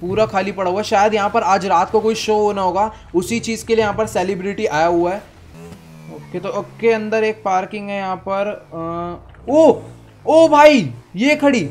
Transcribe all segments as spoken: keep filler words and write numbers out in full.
पूरा खाली पड़ा हुआ। शायद यहाँ पर आज रात को कोई शो होना होगा, उसी चीज़ के लिए यहाँ पर सेलिब्रिटी आया हुआ है। ओके तो ओके, अंदर एक पार्किंग है यहाँ पर। आ, ओ ओ भाई ये खड़ी,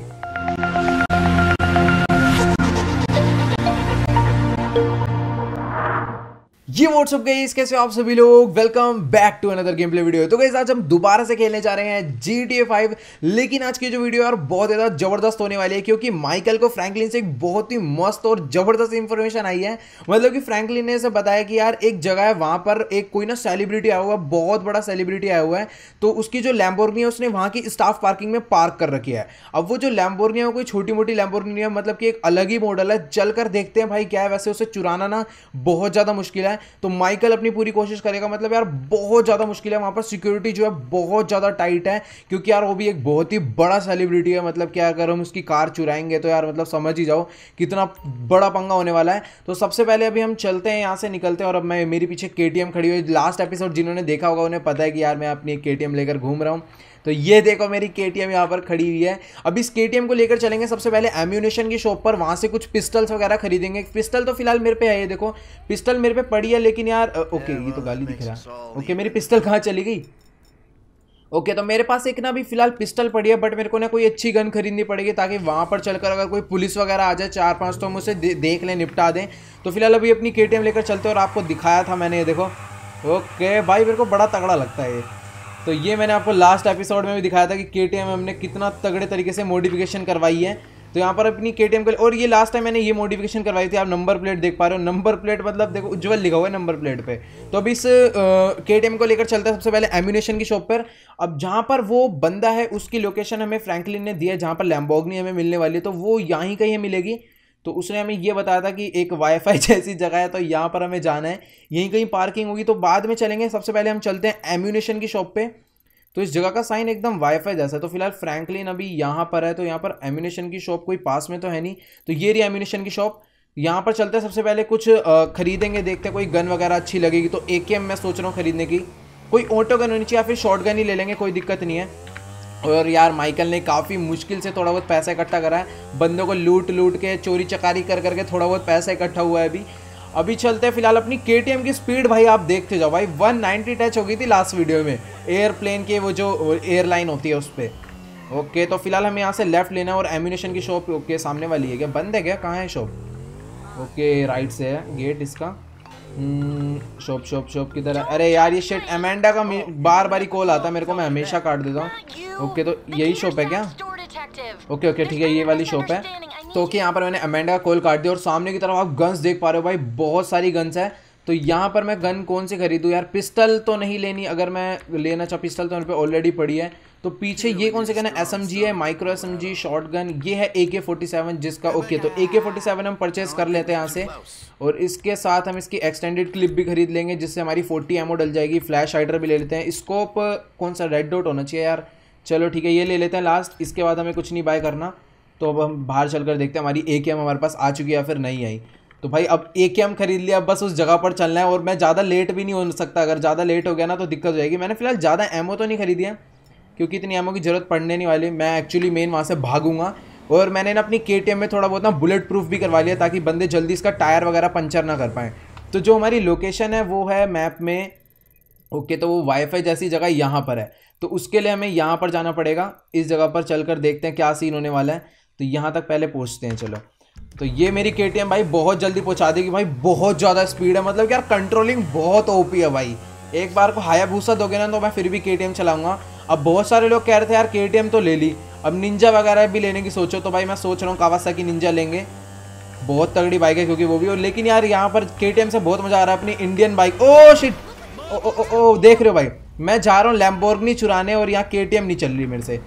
ये व्हाट्सअप गाइस, कैसे हो आप सभी लोग, welcome back to another game play video. तो गाइस आज हम दोबारा से खेलने जा रहे हैं जी टी ए फाइव, लेकिन आज की जो वीडियो यार बहुत ज़्यादा ज़बरदस्त होने वाली है, क्योंकि माइकल को फ्रैंकलिन से एक बहुत ही मस्त और ज़बरदस्त इंफॉर्मेशन आई है। मतलब कि फ्रैंकलिन ने से बताया कि यार एक जगह है, वहाँ पर एक कोई ना सेलिब्रिटी आया हुआ, बहुत बड़ा सेलिब्रिटी आया हुआ है। तो उसकी जो लैम्बोर्गिनी है उसने वहाँ की स्टाफ पार्किंग में पार्क कर रखी है। अब वो जो लैम्बोर्गिनी है वो कोई छोटी मोटी लैम्बोर्गिनी है, मतलब कि एक अलग ही मॉडल है। चल कर देखते हैं भाई क्या है, वैसे उसे चुराना ना बहुत ज़्यादा मुश्किल है। तो माइकल अपनी पूरी कोशिश करेगा। मतलब यार बहुत ज्यादा मुश्किल है, वहां पर सिक्योरिटी जो है बहुत ज्यादा टाइट है, क्योंकि यार वो भी एक बहुत ही बड़ा सेलिब्रिटी है। मतलब क्या अगर हम उसकी कार चुराएंगे तो यार मतलब समझ ही जाओ कितना बड़ा पंगा होने वाला है। तो सबसे पहले अभी हम चलते हैं, यहाँ से निकलते हैं। और अब मैं मेरे पीछे के टी एम खड़ी हुई, लास्ट एपिसोड जिन्होंने देखा होगा उन्हें पता है कि यार मैं अपनी के टी एम लेकर घूम रहा हूँ। तो ये देखो मेरी के टी एम यहाँ पर खड़ी हुई है। अब इस के टी एम को लेकर चलेंगे सबसे पहले एम्यूनेशन की शॉप पर, वहाँ से कुछ पिस्टल्स वगैरह खरीदेंगे। पिस्टल तो फिलहाल मेरे पे है, ये देखो पिस्टल मेरे पे पड़ी है। लेकिन यार ओके ये तो गाली दिख रहा है। ओके मेरी पिस्टल कहाँ चली गई? ओके तो मेरे पास एक ना भी फिलहाल पिस्टल पड़ी है, बट मेरे को ना कोई अच्छी गन खरीदनी पड़ेगी, ताकि वहाँ पर चलकर अगर कोई पुलिस वगैरह आ जाए चार पाँच तो हम उसे दे, देख लें, निपटा दें। तो फिलहाल अभी अपनी के टी एम लेकर चलते हैं। और आपको दिखाया था मैंने, ये देखो ओके भाई मेरे को बड़ा तगड़ा लगता है ये। तो ये मैंने आपको लास्ट एपिसोड में भी दिखाया था कि के टी एम हमने कितना तगड़े तरीके से मॉडिफिकेशन करवाई है। तो यहाँ पर अपनी के टी एम को, और ये लास्ट टाइम मैंने ये मॉडिफिकेशन करवाई थी। आप नंबर प्लेट देख पा रहे हो, नंबर प्लेट मतलब देखो उज्जवल लिखा हुआ है नंबर प्लेट पे। तो अभी इस के टी एम को लेकर चलते हैं सबसे पहले एम्यूनेशन की शॉप पर। अब जहाँ पर वो बंदा है उसकी लोकेशन हमें फ्रैंकलिन ने दिया है, जहाँ पर लैम्बोर्गिनी हमें मिलने वाली है। तो वो यहाँ कहीं मिलेगी। तो उसने हमें ये बताया था कि एक वाईफाई जैसी जगह है, तो यहाँ पर हमें जाना है, यहीं कहीं पार्किंग होगी। तो बाद में चलेंगे, सबसे पहले हम चलते हैं एम्यूनेशन की शॉप पे। तो इस जगह का साइन एकदम वाईफाई जैसा है। तो फिलहाल फ्रैंकलिन अभी यहाँ पर है। तो यहाँ पर एम्यूनेशन की शॉप कोई पास में तो है नहीं, तो ये रही एम्यूनेशन की शॉप। यहाँ पर चलते हैं, सबसे पहले कुछ खरीदेंगे, देखते हैं कोई गन वगैरह अच्छी लगेगी। तो ए के एम मैं सोच रहा हूँ खरीदने की, कोई ऑटो गन होनी चाहिए या फिर शॉर्ट गन ही ले लेंगे, कोई दिक्कत नहीं है। और यार माइकल ने काफ़ी मुश्किल से थोड़ा बहुत पैसा इकट्ठा करा है, बंदों को लूट लूट के चोरी चकारी कर करके थोड़ा बहुत पैसा इकट्ठा हुआ है। अभी अभी चलते हैं फिलहाल। अपनी के टी एम की स्पीड भाई आप देखते जाओ भाई, एक सौ नब्बे टच हो गई थी लास्ट वीडियो में, एयरप्लेन के वो जो एयरलाइन होती है उस पर। ओके तो फिलहाल हमें यहाँ से लेफ्ट लेना है। और एम्यूनेशन की शॉप ओके सामने वाली है क्या? बंद है क्या? कहाँ है शॉप? ओके राइट से है गेट इसका। शॉप शॉप शॉप की तरह। अरे यार ये शेट अमेंडा का बार बार ही कॉल आता है मेरे को, मैं हमेशा काट देता हूँ। ओके तो यही शॉप है क्या? ओके ओके ठीक है, ये वाली शॉप है। तो ओके यहाँ पर मैंने अमेंडा का कॉल काट दिया। और सामने की तरफ आप गन्स देख पा रहे हो भाई, बहुत सारी गन्स है। तो यहाँ पर मैं गन कौन सी खरीदूँ यार? पिस्टल तो नहीं लेनी, अगर मैं लेना चाहूँ पिस्टल तो मेरे पे ऑलरेडी पड़ी है। तो पीछे ये कौन सी गन है? एस एम जी है, micro S M G, short gun. ये है ए के फोर्टी सेवन जिसका। ओके तो ए के फोर्टी सेवन हम परचेज कर लेते हैं यहाँ से। और इसके साथ हम इसकी एक्सटेंडेड क्लिप भी खरीद लेंगे, जिससे हमारी फोर्टी एमओ डल जाएगी। फ्लैश हाइडर भी ले लेते हैं। स्कोप कौन सा? रेड डॉट होना चाहिए यार। चलो ठीक है ये ले लेते हैं लास्ट, इसके बाद हमें कुछ नहीं बाय करना। तो अब हम बाहर चल कर देखते हैं हमारी ए के एम हमारे पास आ चुकी है या फिर नहीं आई। तो भाई अब एक ही हम खरीद लिया, बस उस जगह पर चलना है। और मैं ज़्यादा लेट भी नहीं हो सकता, अगर ज़्यादा लेट हो गया ना तो दिक्कत हो जाएगी। मैंने फिलहाल ज़्यादा एमओ तो नहीं खरीदी है, क्योंकि इतनी एमओ की ज़रूरत पड़ने नहीं वाली। मैं एक्चुअली मेन वहाँ से भागूंगा। और मैंने ना अपनी के टी एम में थोड़ा बहुत ना बुलेट प्रूफ भी करवा लिया, ताकि बंदे जल्दी इसका टायर वगैरह पंचर ना कर पाएँ। तो जो हमारी लोकेशन है वो है मैप में। ओके तो वो वाईफाई जैसी जगह यहाँ पर है, तो उसके लिए हमें यहाँ पर जाना पड़ेगा। इस जगह पर चल कर देखते हैं क्या सीन होने वाला है। तो यहाँ तक पहले पहुँचते हैं चलो। तो ये मेरी के टी एम भाई बहुत जल्दी पहुंचा देगी भाई, बहुत ज़्यादा स्पीड है। मतलब यार कंट्रोलिंग बहुत ओपी है भाई, एक बार को हायाबूसा दोगे ना तो मैं फिर भी के टी एम चलाऊंगा। अब बहुत सारे लोग कह रहे थे यार के टी एम तो ले ली, अब निंजा वगैरह भी लेने की सोचो। तो भाई मैं सोच रहा हूँ कावासाकी निंजा लेंगे, बहुत तगड़ी बाइक है क्योंकि वो भी। और लेकिन यार यहाँ पर के टी एम से बहुत मज़ा आ रहा है अपनी Indian bike. Oh shit, oh oh oh oh देख रहे हो भाई, मैं जा रहा हूँ लैम्बोर्गिनी चुराने और यहाँ के टी एम नहीं चल रही मेरे से।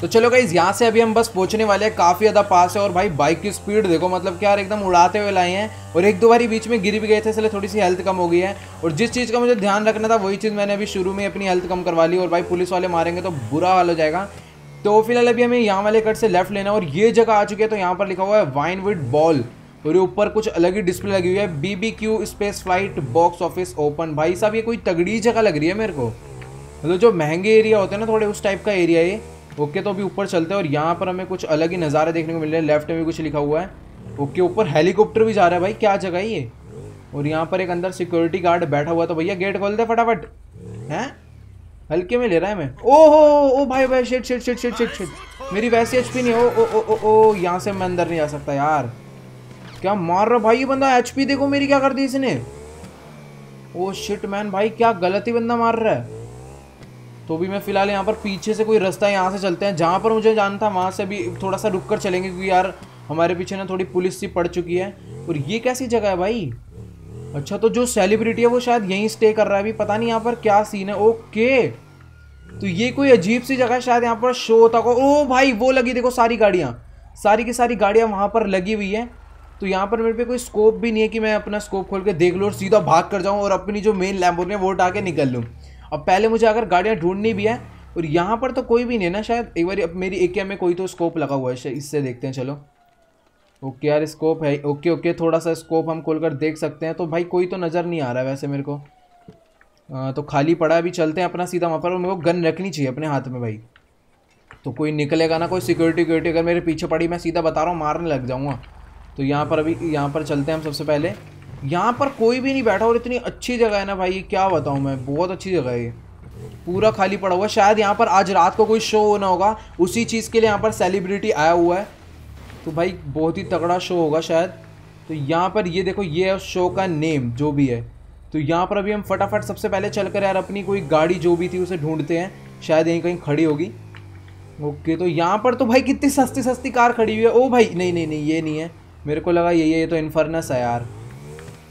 तो चलो गाइस यहाँ से अभी हम बस पहुँचने वाले हैं, काफ़ी ज़्यादा पास है। और भाई बाइक की स्पीड देखो, मतलब कि यार एकदम उड़ाते हुए लाए हैं। और एक दो बारी बीच में गिर भी गए थे, इसलिए थोड़ी सी हेल्थ कम हो गई है। और जिस चीज़ का मुझे ध्यान रखना था वही चीज़ मैंने अभी शुरू में अपनी हेल्थ कम करवा ली। और भाई पुलिस वाले मारेंगे तो बुरा हाल हो जाएगा। तो फिलहाल अभी हमें यहाँ वाले कट से लेफ्ट लेना। और ये जगह आ चुकी है, तो यहाँ पर लिखा हुआ है वाइन विद बॉल। और ये ऊपर कुछ अलग ही डिस्प्ले लगी हुई है, B B Q space flight box office open. भाई साहब ये कोई तगड़ी जगह लग रही है मेरे को, मतलब जो महंगे एरिया होते हैं ना थोड़े उस टाइप का एरिया ये। ओके तो अभी ऊपर चलते हैं। और यहाँ पर हमें कुछ अलग ही नज़ारे देखने को मिल रहे हैं। लेफ्ट में भी कुछ लिखा हुआ है। ओके, ऊपर हेलीकॉप्टर भी जा रहा है भाई, क्या जगह है ये। और यहाँ पर एक अंदर सिक्योरिटी गार्ड बैठा हुआ, तो भैया गेट खोल दे फटाफट। हैं, हल्के में ले रहा है मैं। ओहो ओ भाई भाई, shit shit shit shit shit shit, मेरी वैसी एचपी नहीं। ओ ओ ओ ओ, यहाँ से मैं अंदर नहीं जा सकता यार। क्या मार रहा भाई ये बंदा, एचपी देखो मेरी क्या कर दी इसने। ओ शिट मैन, भाई क्या गलत ही बंदा मार रहा है। तो भी मैं फिलहाल यहाँ पर पीछे से कोई रास्ता है, यहाँ से चलते हैं। जहाँ पर मुझे जाना था वहाँ से भी थोड़ा सा रुक कर चलेंगे, क्योंकि यार हमारे पीछे ना थोड़ी पुलिस सी पड़ चुकी है। और ये कैसी जगह है भाई। अच्छा, तो जो सेलिब्रिटी है वो शायद यहीं स्टे कर रहा है अभी, पता नहीं यहाँ पर क्या सीन है। ओके, तो ये कोई अजीब सी जगह है, शायद यहाँ पर शो होता को। ओ भाई वो लगी, देखो सारी गाड़ियाँ, सारी की सारी गाड़ियाँ वहाँ पर लगी हुई है। तो यहाँ पर मेरे पे कोई स्कोप भी नहीं है कि मैं अपना स्कोप खोल के देख लूँ और सीधा भाग कर जाऊँ और अपनी जो मेन लैम्बोर्गिनी है वो उठा के निकल लूँ। अब पहले मुझे अगर गाड़ियाँ ढूंढनी भी है, और यहाँ पर तो कोई भी नहीं है ना शायद। एक बार मेरी एके में कोई तो स्कोप लगा हुआ है, इससे देखते हैं। चलो ओके यार, स्कोप है। ओके ओके, थोड़ा सा स्कोप हम खोलकर देख सकते हैं। तो भाई कोई तो नज़र नहीं आ रहा है वैसे मेरे को। आ, तो खाली पड़ा है अभी, चलते हैं अपना सीधा वहाँ पर। और मेरे को गन रखनी चाहिए अपने हाथ में भाई, तो कोई निकलेगा ना, कोई सिक्योरिटी विक्योरिटी अगर मेरे पीछे पड़ी, मैं सीधा बता रहा हूँ मारने लग जाऊँगा। तो यहाँ पर अभी यहाँ पर चलते हैं हम। सबसे पहले यहाँ पर कोई भी नहीं बैठा, और इतनी अच्छी जगह है ना भाई, ये क्या बताऊँ मैं, बहुत अच्छी जगह है ये। पूरा खाली पड़ा हुआ है, शायद यहाँ पर आज रात को कोई शो होना होगा, उसी चीज़ के लिए यहाँ पर सेलिब्रिटी आया हुआ है। तो भाई बहुत ही तगड़ा शो होगा शायद। तो यहाँ पर ये देखो, ये है शो का नेम जो भी है। तो यहाँ पर अभी हम फटाफट सबसे पहले चल कर यार अपनी कोई गाड़ी जो भी थी उसे ढूंढते हैं, शायद यहीं कहीं खड़ी होगी। ओके, तो यहाँ पर तो भाई कितनी सस्ती सस्ती कार खड़ी हुई है। ओ भाई नहीं नहीं नहीं, ये नहीं है, मेरे को लगा यही है, ये तो इन्फर्नस है यार।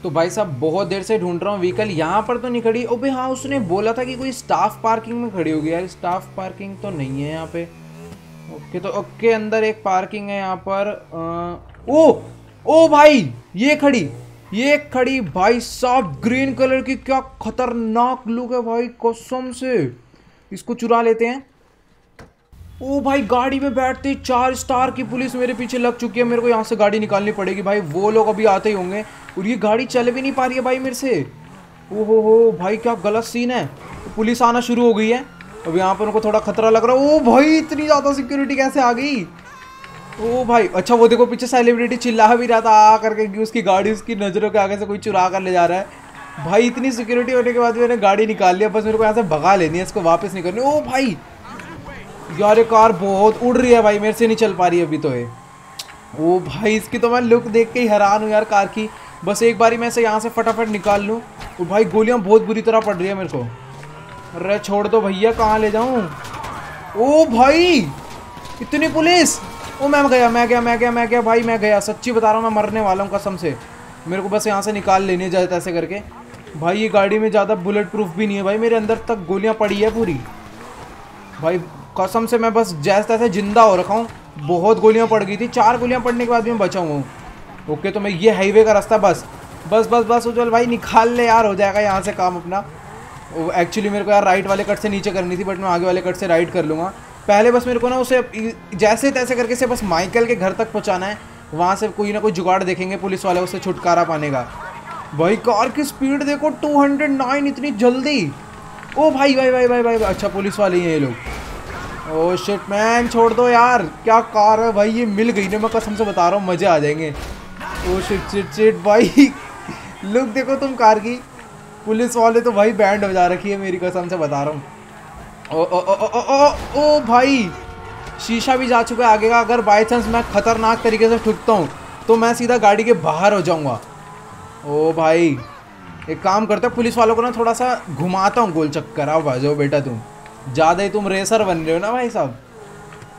तो भाई साहब बहुत देर से ढूंढ रहा हूँ व्हीकल, यहाँ पर तो नहीं खड़ी। ओ भाई हाँ, उसने बोला था कि कोई स्टाफ पार्किंग में खड़ी होगी यार, स्टाफ पार्किंग तो नहीं है यहाँ पे। ओके, तो ओके अंदर एक पार्किंग है यहाँ पर। आ, ओ ओ भाई ये खड़ी, ये खड़ी भाई साहब, ग्रीन कलर की, क्या खतरनाक लुक है भाई कसम से, इसको चुरा लेते हैं। ओ भाई गाड़ी में बैठते चार स्टार की पुलिस मेरे पीछे लग चुकी है, मेरे को यहाँ से गाड़ी निकालनी पड़ेगी भाई, वो लोग अभी आते ही होंगे। और ये गाड़ी चल भी नहीं पा रही है भाई मेरे से। ओहो हो भाई क्या गलत सीन है, तो पुलिस आना शुरू हो गई है अब यहाँ पर, उनको थोड़ा खतरा लग रहा है। ओ भाई इतनी ज़्यादा सिक्योरिटी कैसे आ गई। ओ भाई अच्छा, वो देखो पीछे सेलिब्रिटी चिल्ला भी रहा था आ करके कि उसकी गाड़ी उसकी नज़रों के आगे से कोई चुरा कर ले जा रहा है। भाई इतनी सिक्योरिटी होने के बाद मैंने गाड़ी निकाल लिया, बस मेरे को यहाँ से भगा लेनी है, इसको वापस नहीं करनी। ओ भाई यार ये कार बहुत उड़ रही है भाई, मेरे से नहीं चल पा रही है अभी तो ये। ओ भाई इसकी तो मैं लुक देख के ही हैरान हूँ यार कार की, बस एक बारी मैं इसे यहाँ से फटाफट निकाल लूँ। और भाई गोलियाँ बहुत बुरी तरह पड़ रही है मेरे को। अरे छोड़ दो भैया, कहाँ ले जाऊँ। ओ भाई इतनी पुलिस। ओ मैं गया मैं गया मैं गया मैं गया भाई, मैं गया, सच्ची बता रहा हूँ मैं मरने वाला हूँ कसम से। मेरे को बस यहाँ से निकाल लेने जाए ऐसे करके। भाई ये गाड़ी में ज़्यादा बुलेट प्रूफ भी नहीं है भाई, मेरे अंदर तक गोलियाँ पड़ी है पूरी भाई कसम से। मैं बस जैसे तैसे जिंदा हो रखा हूँ, बहुत गोलियाँ पड़ गई थी, चार गोलियाँ पड़ने के बाद भी मैं बचा हुआ हूँ। ओके, तो मैं ये हाईवे का रास्ता, बस बस बस बस उज्जवल भाई निकाल ले यार, हो जाएगा यहाँ से काम अपना। एक्चुअली मेरे को यार राइट वाले कट से नीचे करनी थी, बट मैं आगे वाले कट से राइट कर लूँगा। पहले बस मेरे को ना उसे जैसे तैसे करके से बस माइकल के घर तक पहुँचाना है, वहाँ से कोई ना कोई जुगाड़ देखेंगे पुलिस वाले उससे छुटकारा पाने का। भाई कार की स्पीड देखो टू हंड्रेड नाइन, इतनी जल्दी। ओ भाई भाई भाई भाई भाई, अच्छा पुलिस वाले ही हैं ये लोग। ओ शिट मैन छोड़ दो यार, क्या कार है भाई ये, मिल गई ना, मैं कसम से बता रहा हूँ मजे आ जाएंगे। ओ शिट शिट शिट भाई लुक देखो तुम कार की, पुलिस वाले तो भाई बैंड बजा रखी है मेरी कसम से बता रहा हूँ। ओ ओ ओ ओ ओ ओ भाई शीशा भी जा चुका है आगे का, अगर बाई चांस मैं खतरनाक तरीके से ठुकता हूँ तो मैं सीधा गाड़ी के बाहर हो जाऊँगा। ओ भाई एक काम करता हूँ, पुलिस वालों को ना थोड़ा सा घुमाता हूँ गोल चक्कर। आओ भाई, जाओ बेटा, तुम ज़्यादा ही तुम रेसर बन रहे हो ना भाई साहब।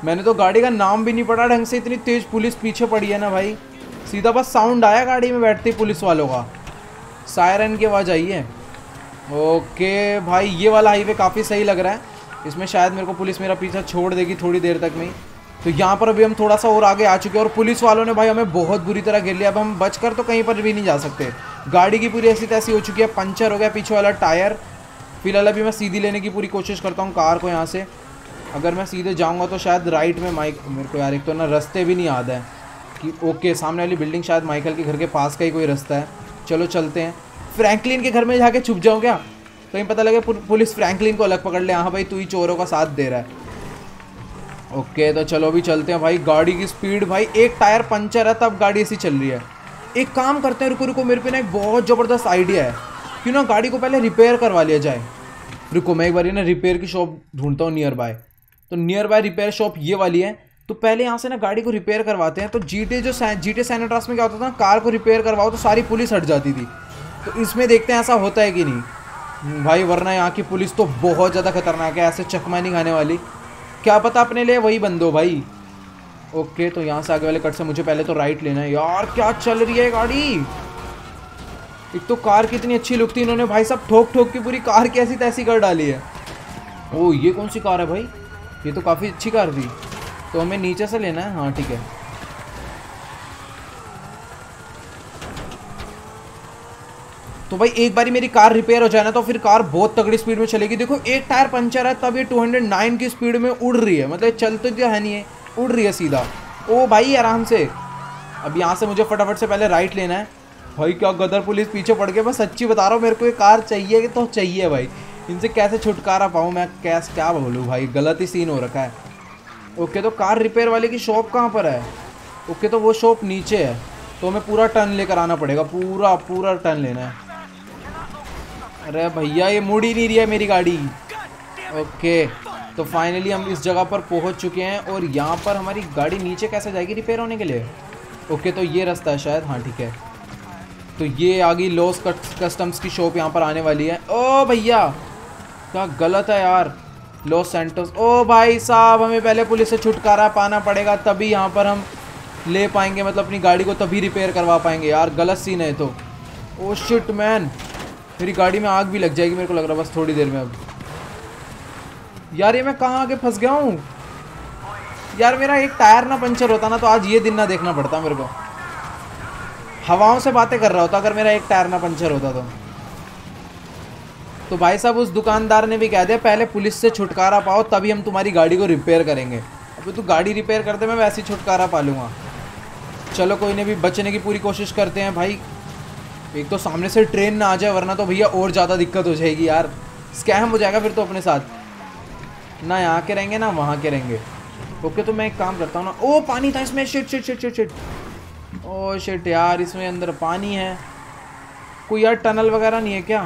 मैंने तो गाड़ी का नाम भी नहीं पढ़ा ढंग से, इतनी तेज़ पुलिस पीछे पड़ी है ना भाई, सीधा बस साउंड आया गाड़ी में बैठते पुलिस वालों का, सायरन की आवाज़ आई है। ओके भाई ये वाला हाईवे काफ़ी सही लग रहा है, इसमें शायद मेरे को पुलिस मेरा पीछा छोड़ देगी थोड़ी देर तक में। तो यहाँ पर अभी हम थोड़ा सा और आगे आ चुके हैं, और पुलिस वालों ने भाई हमें बहुत बुरी तरह घेर लिया। अब हम बच कर तो कहीं पर भी नहीं जा सकते, गाड़ी की पूरी ऐसी तैसी हो चुकी है, पंचर हो गया पीछे वाला टायर। फिलहाल अभी मैं सीधी लेने की पूरी कोशिश करता हूँ कार को यहाँ से, अगर मैं सीधे जाऊँगा तो शायद राइट में माइक, मेरे को यार एक तो ना रास्ते भी नहीं याद है कि। ओके सामने वाली बिल्डिंग, शायद माइकल के घर के पास का ही कोई रास्ता है, चलो चलते हैं। फ्रैंकलिन के घर में जाके छुप जाऊँ क्या, कहीं पता लगे पुलिस फ्रैंकलिन को अलग पकड़ ले। हाँ भाई तू ही चोरों का साथ दे रहा है। ओके तो चलो भी चलते हैं भाई। गाड़ी की स्पीड भाई, एक टायर पंचर है तब गाड़ी ऐसी चल रही है। एक काम करते हैं, रुको रुको मेरे पे ना एक बहुत ज़बरदस्त आइडिया है, क्यों ना गाड़ी को पहले रिपेयर करवा लिया जाए। रुको मैं एक बार ना रिपेयर की शॉप ढूंढता हूँ नियर बाय। तो नियर बाय रिपेयर शॉप ये वाली है, तो पहले यहाँ से ना गाड़ी को रिपेयर करवाते हैं। तो जीटे जो जीटे सैन एंड्रियास में क्या होता था ना, कार को रिपेयर करवाओ तो सारी पुलिस हट जाती थी। तो इसमें देखते हैं ऐसा होता है कि नहीं भाई, वरना यहाँ की पुलिस तो बहुत ज़्यादा खतरनाक है, ऐसे चकमा नहीं खाने वाली। क्या पता अपने लिए वही बंद हो भाई। ओके तो यहाँ से आगे वाले कट से मुझे पहले तो राइट लेना है। यार क्या चल रही है गाड़ी, एक तो कार कितनी अच्छी लुक थी, इन्होंने भाई साहब ठोक ठोक के पूरी कार की ऐसी तैसी कर डाली है। ओ ये कौन सी कार है भाई, ये तो काफ़ी अच्छी कार थी। तो हमें नीचे से लेना है, हाँ ठीक है। तो भाई एक बारी मेरी कार रिपेयर हो जाए ना तो फिर कार बहुत तगड़ी स्पीड में चलेगी। देखो एक टायर पंचर है तब ये दो सौ नौ की स्पीड में उड़ रही है, मतलब चल तो जो है नहीं है, उड़ रही है सीधा। ओ भाई आराम से, अब यहाँ से मुझे फटाफट से पहले राइट लेना है। भाई क्या गदर पुलिस पीछे पड़ गए, मैं सच्ची बता रहा हूँ मेरे को ये कार चाहिए तो चाहिए भाई, इनसे कैसे छुटकारा पाऊँ मैं, कैसे क्या बोलूँ भाई, गलत ही सीन हो रखा है। ओके तो कार रिपेयर वाले की शॉप कहाँ पर है? ओके तो वो शॉप नीचे है, तो हमें पूरा टर्न लेकर आना पड़ेगा, पूरा पूरा टर्न लेना है। अरे भैया ये मुड़ ही नहीं रही है मेरी गाड़ी। ओके तो फाइनली हम इस जगह पर पहुंच चुके हैं, और यहाँ पर हमारी गाड़ी नीचे कैसे जाएगी रिपेयर होने के लिए? ओके तो ये रास्ता है शायद, हाँ ठीक है। तो ये आ गई लॉस कस्टम्स की शॉप, यहाँ पर आने वाली है। ओ भैया क्या गलत है यार, लॉस सेंटोस। ओ भाई साहब हमें पहले पुलिस से छुटकारा पाना पड़ेगा, तभी यहाँ पर हम ले पाएंगे, मतलब अपनी गाड़ी को तभी रिपेयर करवा पाएंगे। यार गलत सीन है तो। ओ शिट मैन, मेरी गाड़ी में आग भी लग जाएगी मेरे को लग रहा है बस थोड़ी देर में। अब यार ये मैं कहाँ आके फंस गया हूँ यार, मेरा एक टायर ना पंचर होता ना तो आज ये दिन ना देखना पड़ता मेरे को। हवाओं से बातें कर रहा होता अगर मेरा एक टायर ना पंचर होता तो। तो भाई साहब उस दुकानदार ने भी कह दिया पहले पुलिस से छुटकारा पाओ तभी हम तुम्हारी गाड़ी को रिपेयर करेंगे। अभी तो गाड़ी रिपेयर करते मैं वैसे ही छुटकारा पा लूँगा। चलो कोई नहीं, भी बचने की पूरी कोशिश करते हैं भाई। एक तो सामने से ट्रेन ना आ जाए, वरना तो भैया और ज़्यादा दिक्कत हो जाएगी यार, स्कैम हो जाएगा फिर तो अपने साथ। ना यहाँ के रहेंगे ना वहाँ के रहेंगे। ओके तो मैं एक काम करता हूँ ना, ओ पानी था इसमें, shit shit shit shit shit. Oh shit यार इसमें अंदर पानी है। कोई यार टनल वगैरह नहीं है क्या?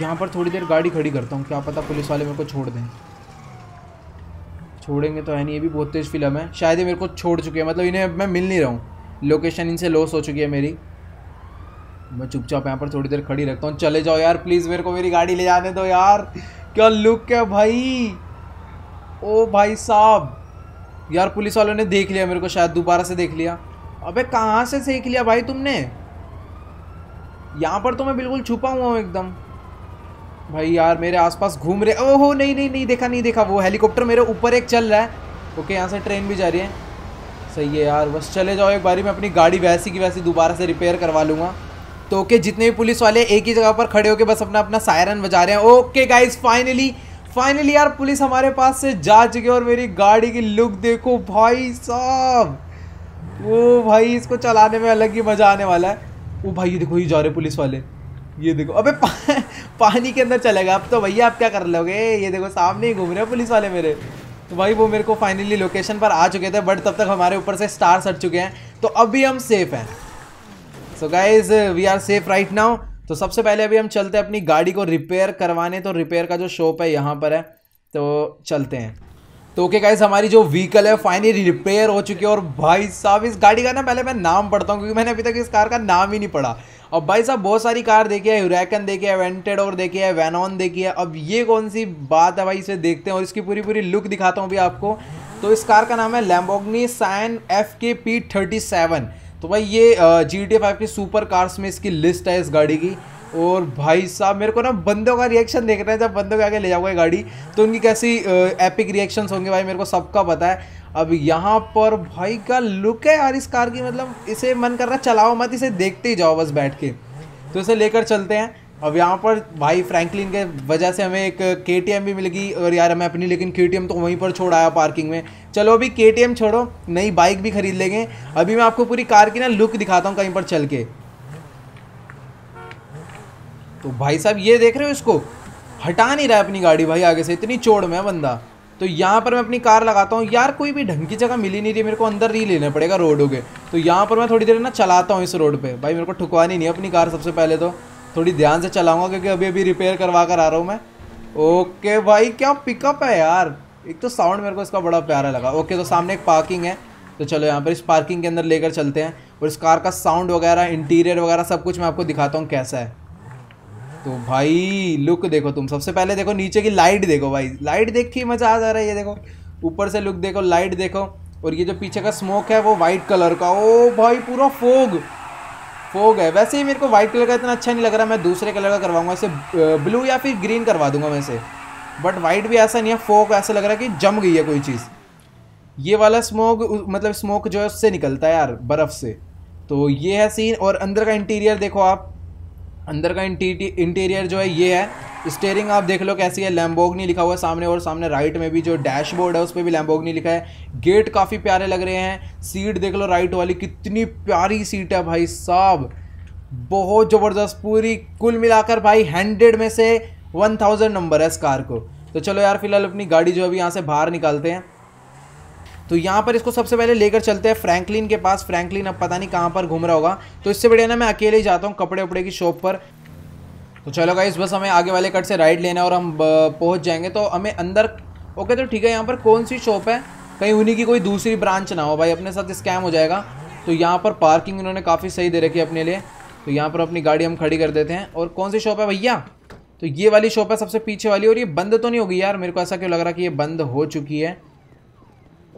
यहाँ पर थोड़ी देर गाड़ी खड़ी करता हूँ, क्या पता पुलिस वाले मेरे को छोड़ दें। छोड़ेंगे तो है नहीं, ये भी बहुत तेज़ फिल्म है। शायद ये मेरे को छोड़ चुके हैं, मतलब इन्हें मैं मिल नहीं रहा हूँ, लोकेशन इनसे लॉस हो चुकी है मेरी। मैं चुपचाप यहाँ पर थोड़ी देर खड़ी रखता हूँ। चले जाओ यार प्लीज़, मेरे को मेरी गाड़ी ले जाने दो यार। क्या लुक है भाई, ओ भाई साहब। यार पुलिस वालों ने देख लिया मेरे को, शायद दोबारा से देख लिया। अबे कहाँ से देख लिया भाई तुमने? यहाँ पर तो मैं बिल्कुल छुपा हुआ हूँ एकदम। भाई यार मेरे आसपास घूम रहे, ओहो नहीं नहीं नहीं देखा नहीं देखा, वो हेलीकॉप्टर मेरे ऊपर एक चल रहा है। ओके यहाँ से ट्रेन भी जा रही है, सही है यार। बस चले जाओ, एक बारी मैं अपनी गाड़ी वैसी की वैसी दोबारा से रिपेयर करवा लूँगा। तो ओके जितने भी पुलिस वाले एक ही जगह पर खड़े होके बस अपना अपना सायरन बजा रहे हैं। ओके गाइज फाइनली फाइनली यार पुलिस हमारे पास से जा चुकी है, और मेरी गाड़ी की लुक देखो भाई साहब, वो भाई इसको चलाने में अलग ही मज़ा आने वाला है। वो भाई ये देखो ही जा रहे पुलिस वाले, ये देखो। अबे पा, पानी के अंदर चलेगा अब तो भैया, आप क्या कर लोगे? ये देखो सामने ही घूम रहे हो पुलिस वाले मेरे। तो भाई वो मेरे को फाइनली लोकेशन पर आ चुके थे, बट तब तक हमारे ऊपर से स्टार्स हट चुके हैं, तो अभी हम सेफ़ हैं। So guys we are safe right now. तो सबसे पहले अभी हम चलते हैं अपनी गाड़ी को रिपेयर करवाने, तो रिपेयर का जो शॉप है यहाँ पर है, तो चलते हैं। तो ओके गाइज हमारी जो व्हीकल है फाइनली रिपेयर हो चुकी है, और भाई साहब इस गाड़ी का ना पहले मैं नाम पढ़ता हूँ, क्योंकि मैंने अभी तक इस कार का नाम ही नहीं पढ़ा। अब भाई साहब बहुत सारी कार देखी है, ह्यूरैकन देखी है, वेंटेड और देखी है, वैनॉन देखी है, अब ये कौन सी बात है भाई, इसे देखते हैं और इसकी पूरी पूरी लुक दिखाता हूँ अभी आपको। तो इस कार का नाम है Lamborghini Sian F K P thirty seven. तो भाई ये जी टी ए फाइव की सुपर कार्स में इसकी लिस्ट है इस गाड़ी की। और भाई साहब मेरे को ना बंदों का रिएक्शन देखना है, जब बंदों के आगे ले जाऊंगा गाड़ी तो उनकी कैसी एपिक रिएक्शंस होंगे भाई, मेरे को सबका पता है। अब यहाँ पर भाई का लुक है यार इस कार की, मतलब इसे मन कर रहा चलाओ मत, इसे देखते ही जाओ बस बैठ के। तो इसे लेकर चलते हैं। अब यहाँ पर भाई फ्रैंकलिन के वजह से हमें एक के टी एम भी मिलेगी, और यार मैं अपनी लेकिन के टी एम तो वहीं पर छोड़ आया पार्किंग में। चलो अभी के टी एम छोड़ो, नई बाइक भी खरीद लेंगे। अभी मैं आपको पूरी कार की ना लुक दिखाता हूँ कहीं पर चल के। तो भाई साहब ये देख रहे हो, इसको हटा नहीं रहा है अपनी गाड़ी भाई आगे से, इतनी चोड़ में है बंदा। तो यहाँ पर मैं अपनी कार लगाता हूँ। यार कोई भी ढंग की जगह मिली नहीं रही, मेरे को अंदर ही लेना पड़ेगा रोडों के। तो यहाँ पर मैं थोड़ी देर ना चलाता हूँ इस रोड पे। भाई मेरे को ठुकवानी नहीं है अपनी कार, सबसे पहले तो थोड़ी ध्यान से चलाऊँगा क्योंकि अभी अभी रिपेयर करवा कर आ रहा हूँ मैं। ओके भाई क्या पिकअप है यार, एक तो साउंड मेरे को इसका बड़ा प्यारा लगा। ओके तो सामने एक पार्किंग है, तो चलो यहाँ पर इस पार्किंग के अंदर लेकर चलते हैं और इस कार का साउंड वगैरह, इंटीरियर वगैरह सब कुछ मैं आपको दिखाता हूँ कैसा है। तो भाई लुक देखो तुम, सबसे पहले देखो नीचे की लाइट देखो भाई, लाइट देख के मज़ा आ जा रहा है। ये देखो ऊपर से लुक देखो, लाइट देखो, और ये जो पीछे का स्मोक है वो वाइट कलर का। ओ भाई पूरा फोग फोग है। वैसे ही मेरे को वाइट कलर का इतना अच्छा नहीं लग रहा, मैं दूसरे कलर का करवाऊँगा, इसे ब्लू या फिर ग्रीन करवा दूंगा मैं इसे। बट वाइट भी ऐसा नहीं है, फोग ऐसा लग रहा है कि जम गई है कोई चीज़। ये वाला स्मोक मतलब स्मोक जो है उससे निकलता है यार, बर्फ़ से। तो ये है सीन। और अंदर का इंटीरियर देखो आप, अंदर का इंटीरियर जो है ये है। स्टेयरिंग आप देख लो कैसी है, लैम्बोर्गिनी लिखा हुआ है सामने, और सामने राइट में भी जो डैशबोर्ड है उस पर भी लैम्बोर्गिनी लिखा है। गेट काफ़ी प्यारे लग रहे हैं। सीट देख लो राइट वाली, कितनी प्यारी सीट है भाई साहब, बहुत ज़बरदस्त। पूरी कुल मिलाकर भाई हंड्रेड में से वन थाउजेंड नंबर है इस कार को। तो चलो यार फिलहाल अपनी गाड़ी जो अभी यहाँ से बाहर निकालते हैं। तो यहाँ पर इसको सबसे पहले लेकर चलते हैं फ्रैंकलिन के पास। फ्रैंकलिन अब पता नहीं कहाँ पर घूम रहा होगा, तो इससे बढ़िया ना मैं अकेले ही जाता हूँ कपड़े उपड़े की शॉप पर। तो चलो गाइस बस हमें आगे वाले कट से राइट लेना है और हम पहुँच जाएंगे। तो हमें अंदर ओके तो ठीक है। यहाँ पर कौन सी शॉप है, कहीं उन्हीं की कोई दूसरी ब्रांच ना हो भाई, अपने साथ स्कैम हो जाएगा। तो यहाँ पर पार्किंग इन्होंने काफ़ी सही दे रखी है अपने लिए। तो यहाँ पर अपनी गाड़ी हम खड़ी कर देते हैं। और कौन सी शॉप है भैया, तो ये वाली शॉप है सबसे पीछे वाली। और ये बंद तो नहीं होगी यार, मेरे को ऐसा क्यों लग रहा कि ये बंद हो चुकी है।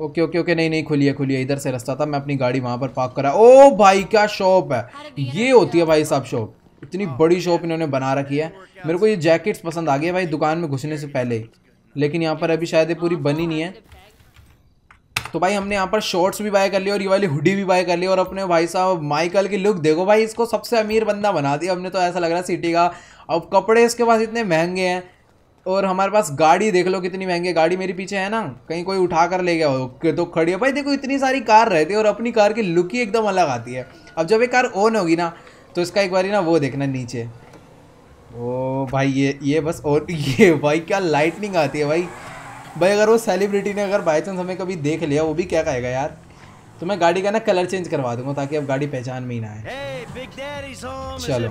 ओके ओके ओके, नहीं नहीं खुली है खुली है, इधर से रास्ता था। मैं अपनी गाड़ी वहाँ पर पार्क करा। ओ भाई क्या शॉप है, ये होती है भाई साहब शॉप, इतनी बड़ी शॉप इन्होंने बना रखी है। मेरे को ये जैकेट्स पसंद आ गई है भाई दुकान में घुसने से पहले ही, लेकिन यहाँ पर अभी शायद ये पूरी बनी नहीं है। तो भाई हमने यहाँ पर शॉर्ट्स भी बाय कर ली और ये वाली हुडी भी बाय कर ली। और अपने भाई साहब माइकल की लुक देखो भाई, इसको सबसे अमीर बंदा बना दिया हमने, तो ऐसा लग रहा है सिटी का। अब कपड़े इसके पास इतने महंगे हैं और हमारे पास गाड़ी देख लो कितनी महंगी। गाड़ी मेरे पीछे है ना, कहीं कोई उठा कर ले गया हो तो खड़ी है भाई। देखो इतनी सारी कार रहती है और अपनी कार की लुक ही एकदम अलग आती है। अब जब ये कार ऑन होगी ना तो इसका एक बारी ना वो देखना नीचे। ओ भाई ये ये बस, और ये भाई क्या लाइटनिंग आती है भाई। भाई अगर वो सेलिब्रिटी ने अगर बाई चांस हमें कभी देख लिया वो भी क्या कहेगा यार। तो मैं गाड़ी का ना कलर चेंज करवा दूंगा ताकि अब गाड़ी पहचान में ही ना आए। hey, चलो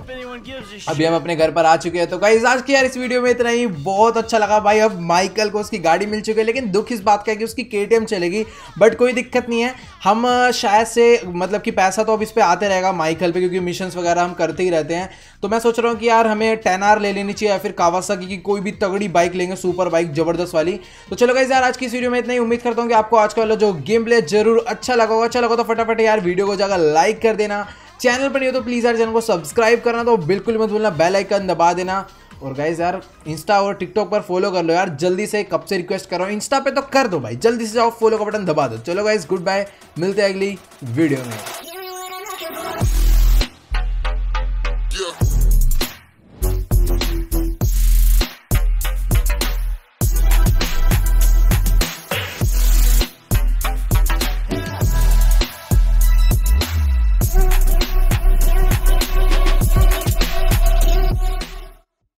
अभी हम अपने घर पर आ चुके हैं। तो गाइस आज की यार इस वीडियो में इतना ही, बहुत अच्छा लगा भाई। अब माइकल को उसकी गाड़ी मिल चुकी है, लेकिन दुख इस बात का है कि उसकी के टी एम चलेगी। बट कोई दिक्कत नहीं है, हम शायद से मतलब कि पैसा तो अब इस पर आते रहेगा माइकल पे, क्योंकि मिशंस वगैरह हम करते ही रहते हैं। तो मैं सोच रहा हूँ कि यार हमें टेन आर ले लेनी चाहिए या फिर कावासाकी की कोई भी तगड़ी बाइक लेंगे, सुपर बाइक जबरदस्त वाली। तो चलो गाइस यार आज की इस वीडियो में इतना ही। उम्मीद करता हूँ कि आपको आज का वाला जो गेम प्ले जरूर अच्छा लगा। अच्छा लगा तो फटाफट यार वीडियो को जाकर लाइक कर देना। चैनल पर नहीं हो तो प्लीज यार चैनल को सब्सक्राइब करना तो बिल्कुल मत भूलना, बेल आइकन दबा देना। और गाइज यार इंस्टा और टिकटॉक पर फॉलो कर लो यार जल्दी से, कब से रिक्वेस्ट कर रहा हूं, इंस्टा पे तो कर दो भाई जल्दी से, जाओ फॉलो का बटन दबा दो। चलो गाइज गुड बाय, मिलते हैं अगली वीडियो में।